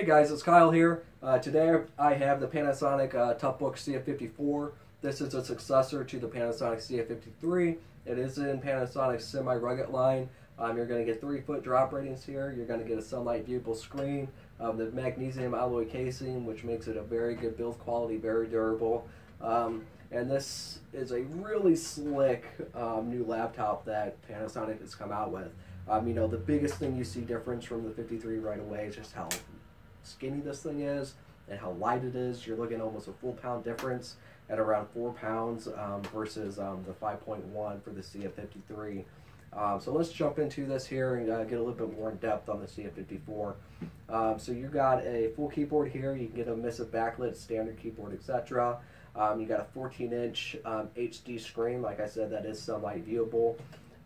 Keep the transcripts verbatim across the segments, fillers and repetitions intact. Hey guys, it's Kyle here. Uh, today I have the Panasonic uh, Toughbook C F fifty-four. This is a successor to the Panasonic C F fifty-three. It is in Panasonic's semi-rugged line. Um, you're going to get three foot drop ratings here. You're going to get a sunlight viewable screen, um, the magnesium alloy casing, which makes it a very good build quality, very durable. Um, and this is a really slick um, new laptop that Panasonic has come out with. Um, you know, the biggest thing you see difference from the fifty-three right away is just how skinny this thing is and how light it is. You're looking at almost a full pound difference at around four pounds um, versus um, the five point one for the C F fifty-three. Um, so let's jump into this here and uh, get a little bit more in depth on the C F fifty-four. Um, so you got a full keyboard here. You can get a emissive backlit, standard keyboard, et cetera. Um, you got a fourteen inch um, H D screen. Like I said, that is sunlight viewable.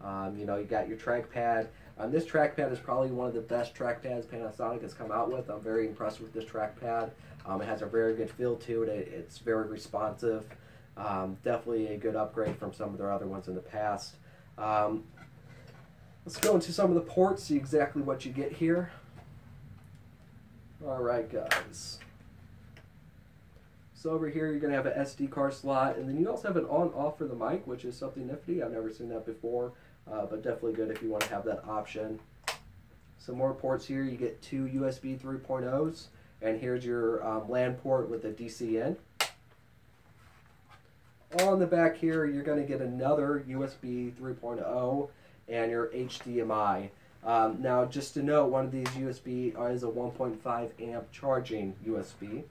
Um, you know, you got your trackpad. Um, this trackpad is probably one of the best trackpads Panasonic has come out with. I'm very impressed with this trackpad. Um, it has a very good feel to it. it it's very responsive. Um, definitely a good upgrade from some of their other ones in the past. Um, let's go into some of the ports, see exactly what you get here. Alright guys. So over here you're going to have an S D card slot, and then you also have an on-off for the mic, which is something nifty. I've never seen that before, uh, but definitely good if you want to have that option. Some more ports here. You get two U S B three point ohs, and here's your um, LAN port with a D C in. On the back here you're going to get another U S B three point oh and your H D M I. Um, now just to note, one of these U S B is a one point five amp charging U S B.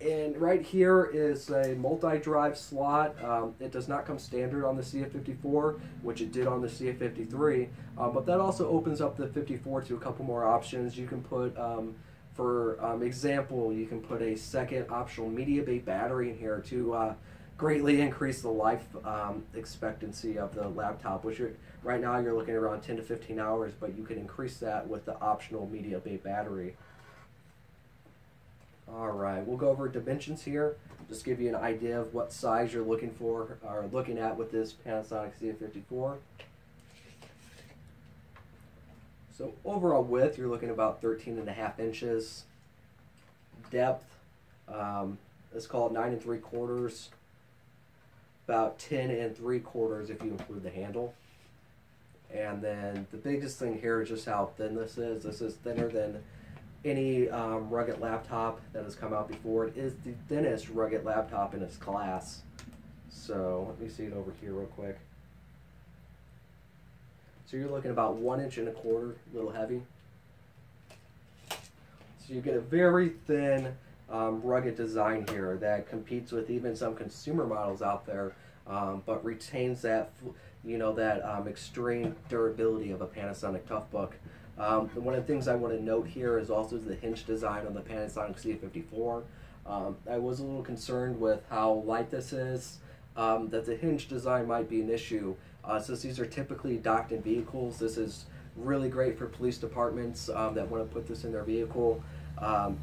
And right here is a multi-drive slot. Um, it does not come standard on the C F fifty-four, which it did on the C F fifty-three, um, but that also opens up the fifty-four to a couple more options. You can put, um, for um, example, you can put a second optional media bay battery in here to uh, greatly increase the life um, expectancy of the laptop, which you're, right now you're looking at around ten to fifteen hours, but you can increase that with the optional media bay battery. Alright, we'll go over dimensions here, just give you an idea of what size you're looking for, or looking at with this Panasonic C F fifty-four. So overall width, you're looking about thirteen and a half inches. Depth, um, let's call it nine and three quarters, about ten and three quarters if you include the handle. And then the biggest thing here is just how thin this is. This is thinner than any um, rugged laptop that has come out before. It is the thinnest rugged laptop in its class. So let me see it over here real quick. So you're looking about one inch and a quarter, a little heavy. So you get a very thin um, rugged design here that competes with even some consumer models out there, um, but retains that you know that um, extreme durability of a Panasonic Toughbook. Um, one of the things I want to note here is also the hinge design on the Panasonic C F fifty-four. Um, I was a little concerned with how light this is, um, that the hinge design might be an issue. Uh, since these are typically docked in vehicles, this is really great for police departments um, that want to put this in their vehicle. Um,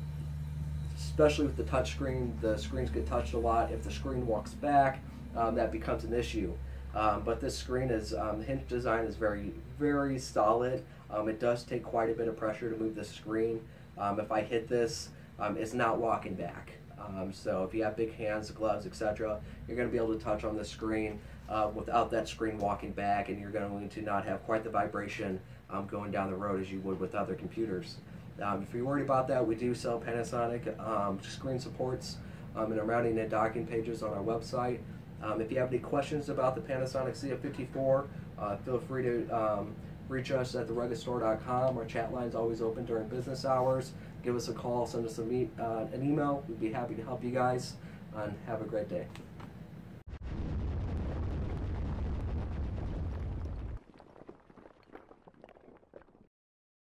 especially with the touchscreen, the screens get touched a lot. If the screen walks back, um, that becomes an issue. Um, but this screen is, um, hinge design is very, very solid. Um, it does take quite a bit of pressure to move the screen. Um, if I hit this, um, it's not walking back. Um, so if you have big hands, gloves, et cetera, you're going to be able to touch on the screen uh, without that screen walking back, and you're going to not have quite the vibration um, going down the road as you would with other computers. Um, if you're worried about that, we do sell Panasonic um, screen supports um, and our mounting and docking pages on our website. Um, if you have any questions about the Panasonic C F fifty-four, uh, feel free to um, reach us at the rugged store dot com. Our chat line is always open during business hours. Give us a call, send us a meet, uh, an email. We'd be happy to help you guys, and have a great day.